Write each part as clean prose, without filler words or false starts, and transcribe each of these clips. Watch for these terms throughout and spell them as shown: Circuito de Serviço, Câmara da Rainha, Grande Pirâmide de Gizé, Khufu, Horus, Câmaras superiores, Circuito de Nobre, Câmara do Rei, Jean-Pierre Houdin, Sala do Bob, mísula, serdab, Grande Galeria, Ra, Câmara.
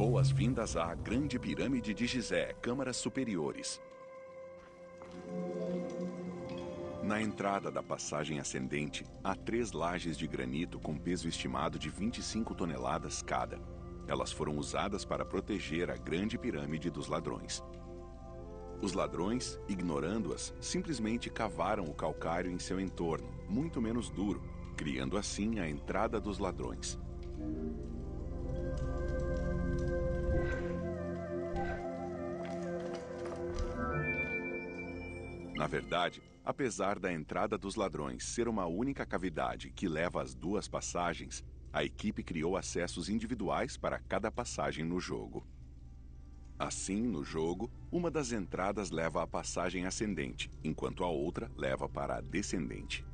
Boas-vindas à Grande Pirâmide de Gizé, câmaras superiores. Na entrada da passagem ascendente, há 3 lajes de granito com peso estimado de 25 toneladas cada. Elas foram usadas para proteger a Grande Pirâmide dos ladrões. Os ladrões, ignorando-as, simplesmente cavaram o calcário em seu entorno, muito menos duro, criando assim a entrada dos ladrões. Na verdade, apesar da entrada dos ladrões ser uma única cavidade que leva às 2 passagens, a equipe criou acessos individuais para cada passagem no jogo. Assim, no jogo, uma das entradas leva à passagem ascendente, enquanto a outra leva para a descendente.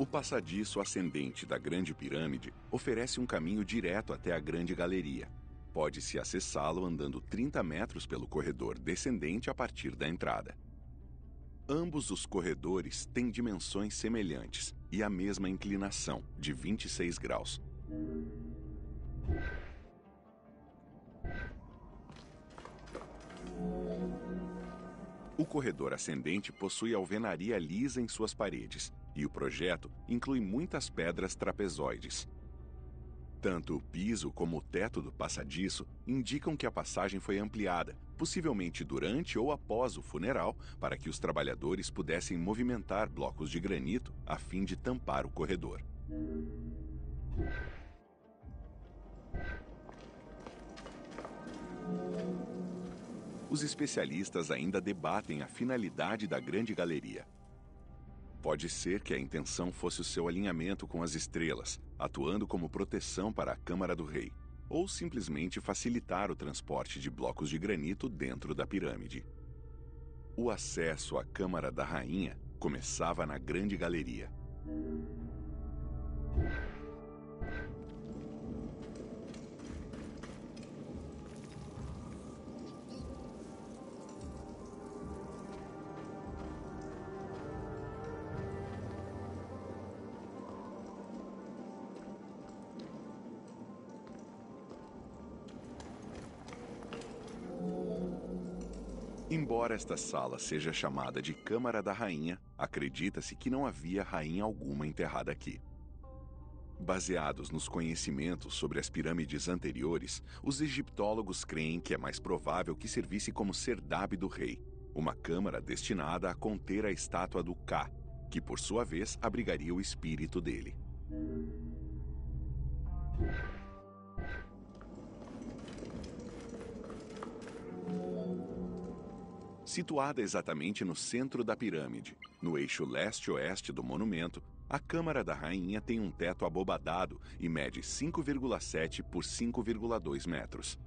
O passadiço ascendente da Grande Pirâmide oferece um caminho direto até a Grande Galeria. Pode-se acessá-lo andando 30 metros pelo corredor descendente a partir da entrada. Ambos os corredores têm dimensões semelhantes e a mesma inclinação, de 26 graus. O corredor ascendente possui alvenaria lisa em suas paredes. E o projeto inclui muitas pedras trapezoides. Tanto o piso como o teto do passadiço indicam que a passagem foi ampliada, possivelmente durante ou após o funeral, para que os trabalhadores pudessem movimentar blocos de granito a fim de tampar o corredor. Os especialistas ainda debatem a finalidade da Grande Galeria. Pode ser que a intenção fosse o seu alinhamento com as estrelas, atuando como proteção para a Câmara do Rei, ou simplesmente facilitar o transporte de blocos de granito dentro da pirâmide. O acesso à Câmara da Rainha começava na Grande Galeria. Embora esta sala seja chamada de Câmara da Rainha, acredita-se que não havia rainha alguma enterrada aqui. Baseados nos conhecimentos sobre as pirâmides anteriores, os egiptólogos creem que é mais provável que servisse como serdab do rei, uma câmara destinada a conter a estátua do Ka, que por sua vez abrigaria o espírito dele. Situada exatamente no centro da pirâmide, no eixo leste-oeste do monumento, a Câmara da Rainha tem um teto abobadado e mede 5,7 por 5,2 metros.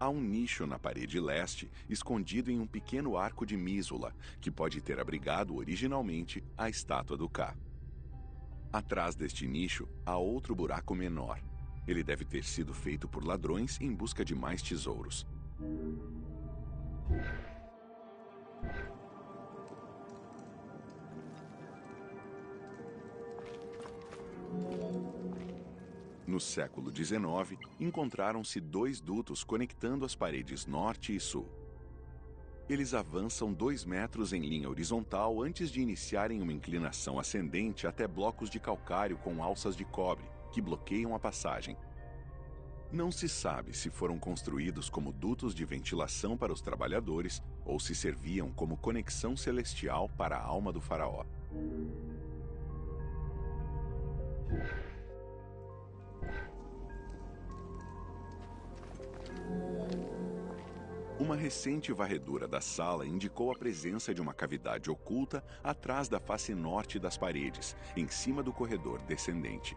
Há um nicho na parede leste, escondido em um pequeno arco de mísula, que pode ter abrigado originalmente a estátua do Ka. Atrás deste nicho, há outro buraco menor. Ele deve ter sido feito por ladrões em busca de mais tesouros. No século XIX, encontraram-se 2 dutos conectando as paredes norte e sul. Eles avançam 2 metros em linha horizontal antes de iniciarem uma inclinação ascendente até blocos de calcário com alças de cobre, que bloqueiam a passagem. Não se sabe se foram construídos como dutos de ventilação para os trabalhadores ou se serviam como conexão celestial para a alma do faraó. Uma recente varredura da sala indicou a presença de uma cavidade oculta atrás da face norte das paredes, em cima do corredor descendente.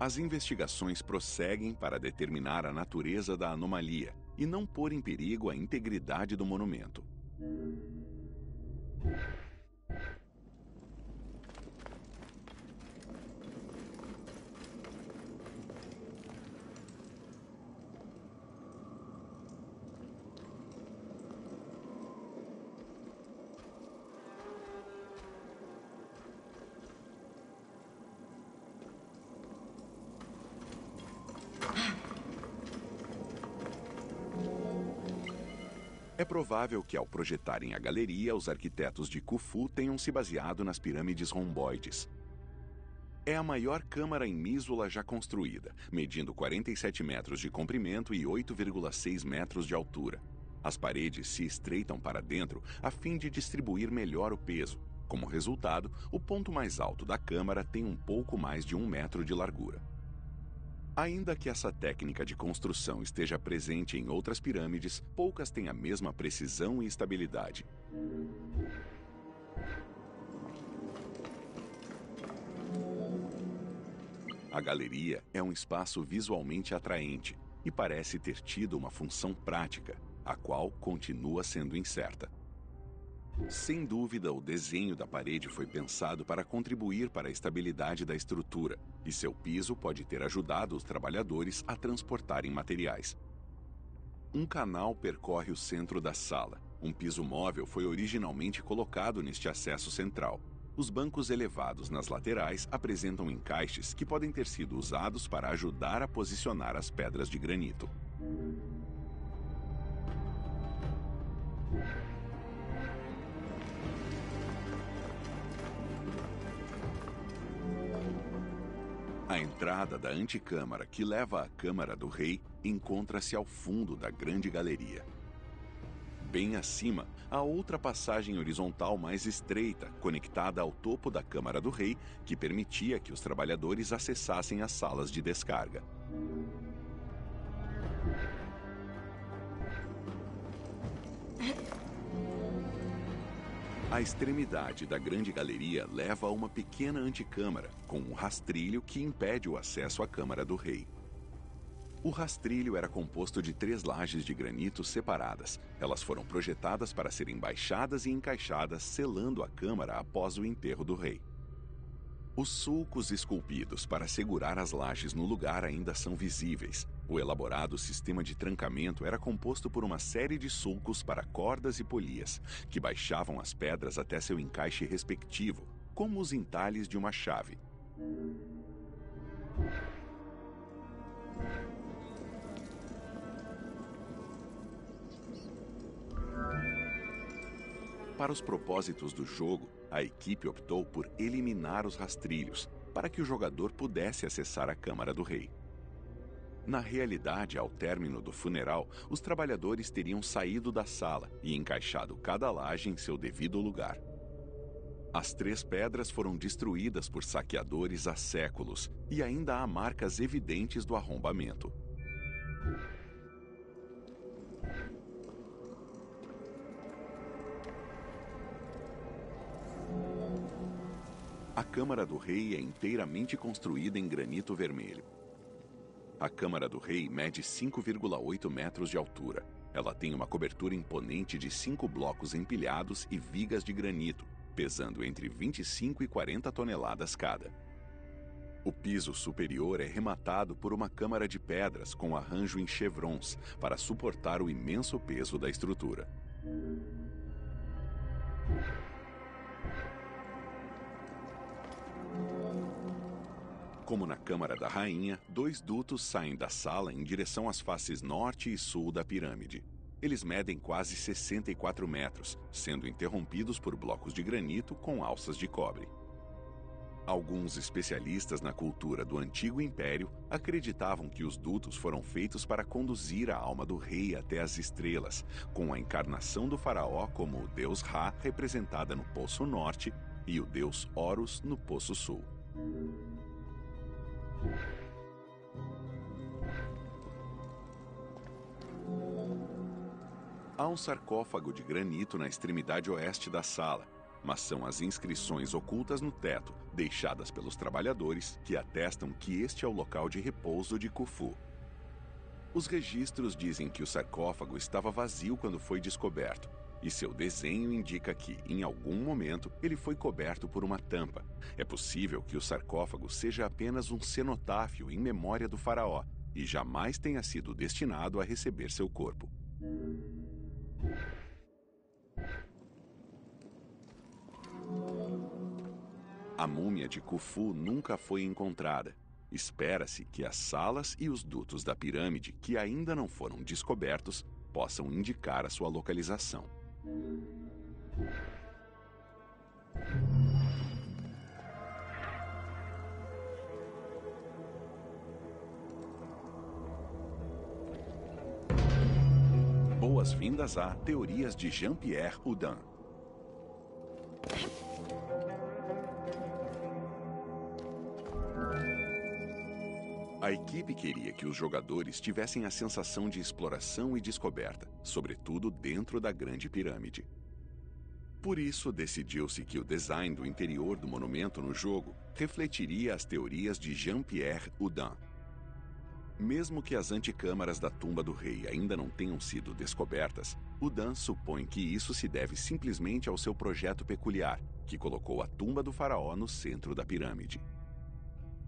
As investigações prosseguem para determinar a natureza da anomalia e não pôr em perigo a integridade do monumento. É provável que, ao projetarem a galeria, os arquitetos de Khufu tenham se baseado nas pirâmides romboides. É a maior câmara em mísula já construída, medindo 47 metros de comprimento e 8,6 metros de altura. As paredes se estreitam para dentro a fim de distribuir melhor o peso. Como resultado, o ponto mais alto da câmara tem um pouco mais de 1 metro de largura. Ainda que essa técnica de construção esteja presente em outras pirâmides, poucas têm a mesma precisão e estabilidade. A galeria é um espaço visualmente atraente e parece ter tido uma função prática, a qual continua sendo incerta. Sem dúvida, o desenho da parede foi pensado para contribuir para a estabilidade da estrutura, e seu piso pode ter ajudado os trabalhadores a transportarem materiais. Um canal percorre o centro da sala. Um piso móvel foi originalmente colocado neste acesso central. Os bancos elevados nas laterais apresentam encaixes que podem ter sido usados para ajudar a posicionar as pedras de granito. A entrada da anticâmara que leva à Câmara do Rei encontra-se ao fundo da Grande Galeria. Bem acima, há outra passagem horizontal mais estreita, conectada ao topo da Câmara do Rei, que permitia que os trabalhadores acessassem as salas de descarga. A extremidade da Grande Galeria leva a uma pequena anticâmara, com um rastrilho que impede o acesso à Câmara do Rei. O rastrilho era composto de 3 lajes de granito separadas. Elas foram projetadas para serem baixadas e encaixadas, selando a câmara após o enterro do rei. Os sulcos esculpidos para segurar as lajes no lugar ainda são visíveis. O elaborado sistema de trancamento era composto por uma série de sulcos para cordas e polias, que baixavam as pedras até seu encaixe respectivo, como os entalhes de uma chave. Para os propósitos do jogo, a equipe optou por eliminar os rastrilhos, para que o jogador pudesse acessar a Câmara do Rei. Na realidade, ao término do funeral, os trabalhadores teriam saído da sala e encaixado cada laje em seu devido lugar. As 3 pedras foram destruídas por saqueadores há séculos e ainda há marcas evidentes do arrombamento. A Câmara do Rei é inteiramente construída em granito vermelho. A Câmara do Rei mede 5,8 metros de altura. Ela tem uma cobertura imponente de 5 blocos empilhados e vigas de granito, pesando entre 25 e 40 toneladas cada. O piso superior é rematado por uma câmara de pedras com arranjo em chevrons para suportar o imenso peso da estrutura. Como na Câmara da Rainha, 2 dutos saem da sala em direção às faces norte e sul da pirâmide. Eles medem quase 64 metros, sendo interrompidos por blocos de granito com alças de cobre. Alguns especialistas na cultura do antigo império acreditavam que os dutos foram feitos para conduzir a alma do rei até as estrelas, com a encarnação do faraó como o deus Ra representada no poço norte e o deus Horus no poço sul. Há um sarcófago de granito na extremidade oeste da sala, mas são as inscrições ocultas no teto, deixadas pelos trabalhadores, que atestam que este é o local de repouso de Khufu. Os registros dizem que o sarcófago estava vazio quando foi descoberto, e seu desenho indica que, em algum momento, ele foi coberto por uma tampa. É possível que o sarcófago seja apenas um cenotáfio em memória do faraó e jamais tenha sido destinado a receber seu corpo. A múmia de Khufu nunca foi encontrada. Espera-se que as salas e os dutos da pirâmide, que ainda não foram descobertos, possam indicar a sua localização. Boas-vindas a Teorias de Jean-Pierre Houdin. A equipe queria que os jogadores tivessem a sensação de exploração e descoberta, sobretudo dentro da Grande Pirâmide. Por isso, decidiu-se que o design do interior do monumento no jogo refletiria as teorias de Jean-Pierre Houdin. Mesmo que as anticâmaras da tumba do rei ainda não tenham sido descobertas, Houdin supõe que isso se deve simplesmente ao seu projeto peculiar, que colocou a tumba do faraó no centro da pirâmide.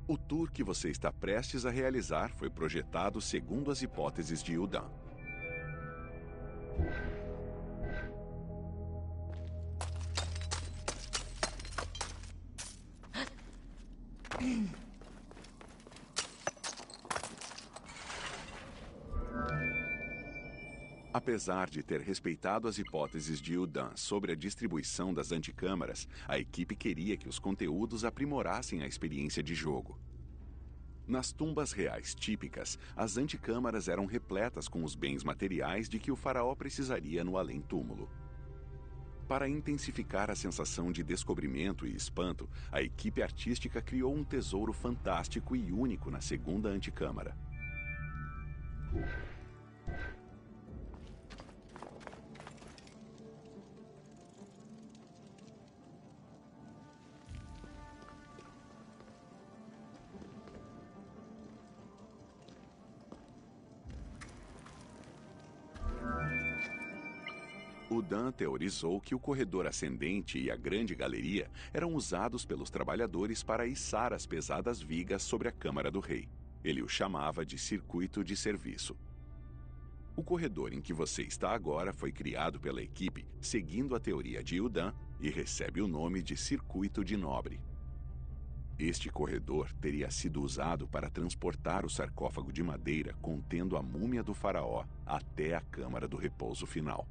O tour que você está prestes a realizar foi projetado segundo as hipóteses de Houdin. Apesar de ter respeitado as hipóteses de Houdin sobre a distribuição das anticâmaras, a equipe queria que os conteúdos aprimorassem a experiência de jogo. Nas tumbas reais típicas, as anticâmaras eram repletas com os bens materiais de que o faraó precisaria no além-túmulo. Para intensificar a sensação de descobrimento e espanto, a equipe artística criou um tesouro fantástico e único na segunda anticâmara. Houdin teorizou que o corredor ascendente e a grande galeria eram usados pelos trabalhadores para içar as pesadas vigas sobre a Câmara do Rei. Ele o chamava de Circuito de Serviço. O corredor em que você está agora foi criado pela equipe seguindo a teoria de Houdin e recebe o nome de Circuito de Nobre. Este corredor teria sido usado para transportar o sarcófago de madeira contendo a múmia do faraó até a Câmara do Repouso Final.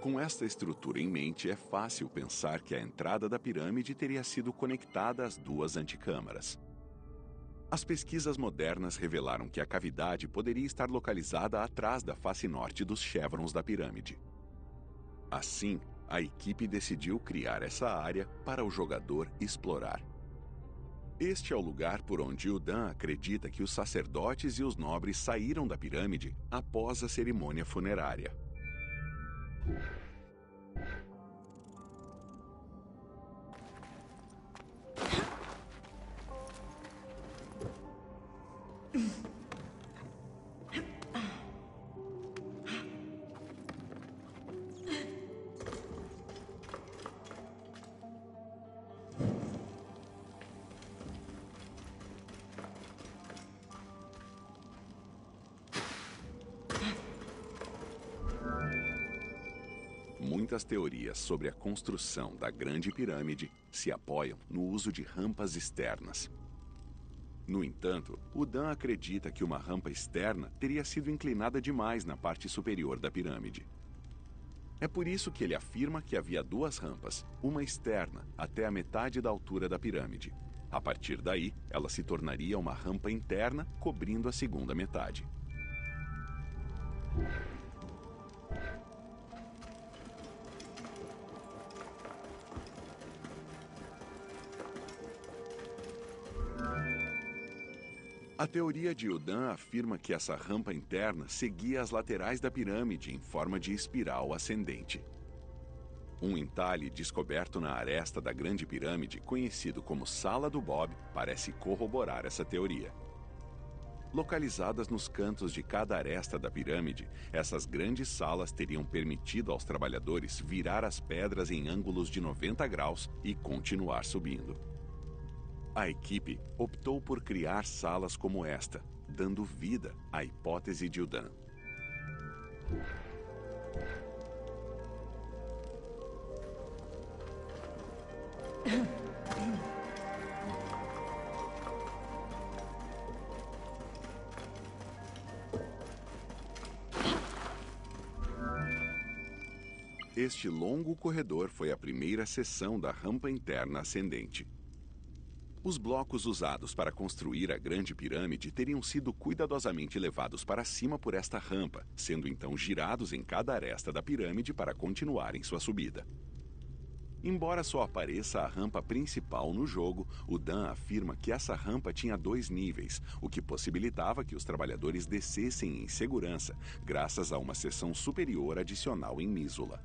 Com esta estrutura em mente, é fácil pensar que a entrada da pirâmide teria sido conectada às duas anticâmaras. As pesquisas modernas revelaram que a cavidade poderia estar localizada atrás da face norte dos chevrons da pirâmide. Assim, a equipe decidiu criar essa área para o jogador explorar. Este é o lugar por onde Houdin acredita que os sacerdotes e os nobres saíram da pirâmide após a cerimônia funerária. Muitas teorias sobre a construção da Grande Pirâmide se apoiam no uso de rampas externas. No entanto, Houdin acredita que uma rampa externa teria sido inclinada demais na parte superior da pirâmide. É por isso que ele afirma que havia duas rampas, uma externa até a metade da altura da pirâmide. A partir daí, ela se tornaria uma rampa interna cobrindo a segunda metade. A teoria de Houdin afirma que essa rampa interna seguia as laterais da pirâmide em forma de espiral ascendente. Um entalhe descoberto na aresta da Grande Pirâmide, conhecido como Sala do Bob, parece corroborar essa teoria. Localizadas nos cantos de cada aresta da pirâmide, essas grandes salas teriam permitido aos trabalhadores virar as pedras em ângulos de 90 graus e continuar subindo. A equipe optou por criar salas como esta, dando vida à hipótese de Houdin. Este longo corredor foi a primeira seção da rampa interna ascendente. Os blocos usados para construir a Grande Pirâmide teriam sido cuidadosamente levados para cima por esta rampa, sendo então girados em cada aresta da pirâmide para continuarem sua subida. Embora só apareça a rampa principal no jogo, o Dan afirma que essa rampa tinha 2 níveis, o que possibilitava que os trabalhadores descessem em segurança, graças a uma seção superior adicional em mísula.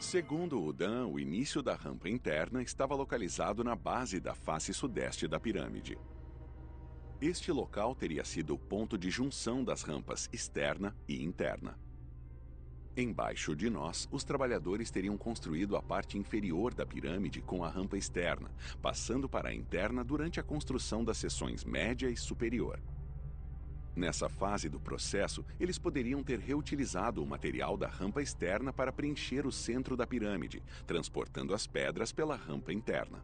Segundo Houdin, o início da rampa interna estava localizado na base da face sudeste da pirâmide. Este local teria sido o ponto de junção das rampas externa e interna. Embaixo de nós, os trabalhadores teriam construído a parte inferior da pirâmide com a rampa externa, passando para a interna durante a construção das seções média e superior. Nessa fase do processo, eles poderiam ter reutilizado o material da rampa externa para preencher o centro da pirâmide, transportando as pedras pela rampa interna.